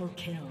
Triple kill.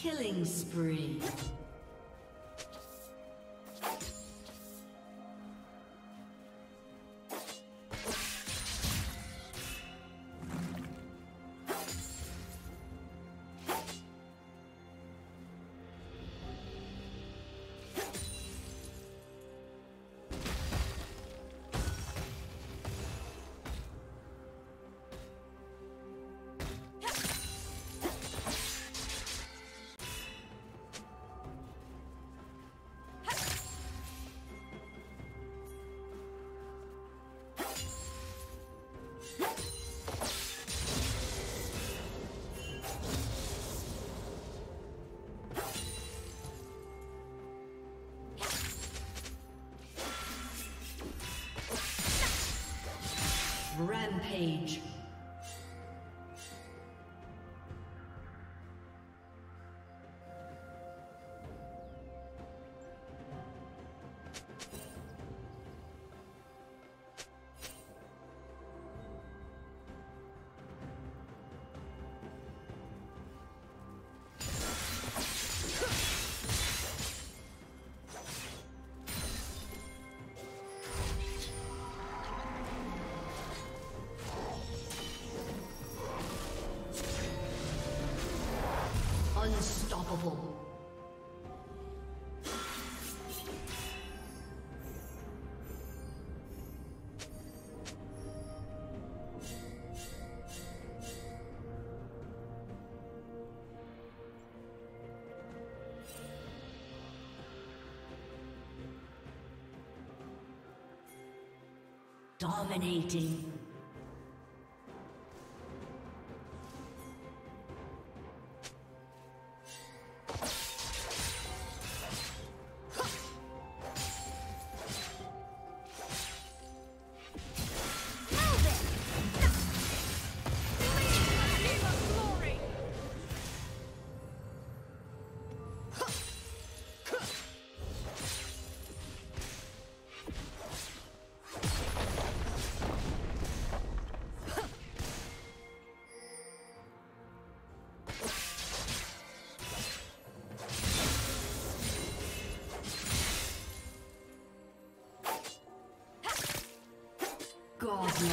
Killing spree. page. Unstoppable. Dominating. Godlike.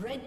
Red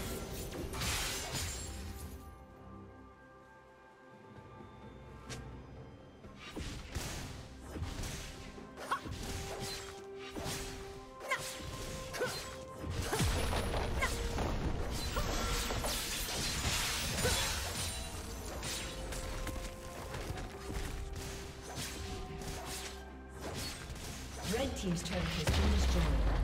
Team's turret has been destroyed.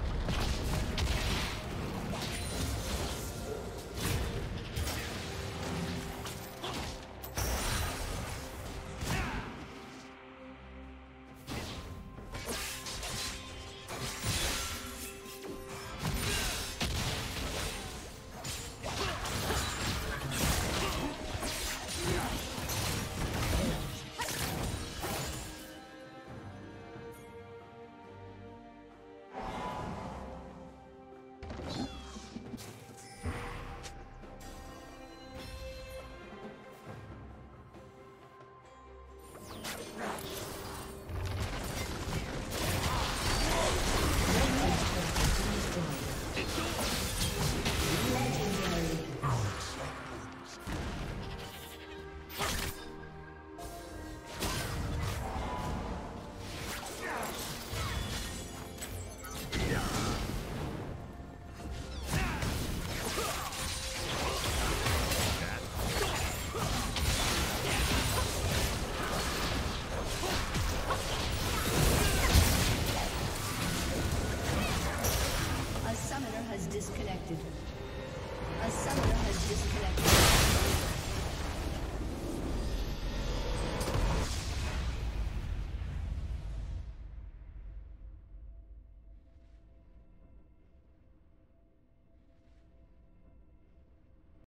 Disconnected.